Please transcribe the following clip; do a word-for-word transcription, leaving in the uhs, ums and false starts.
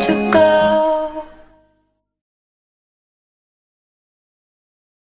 to go.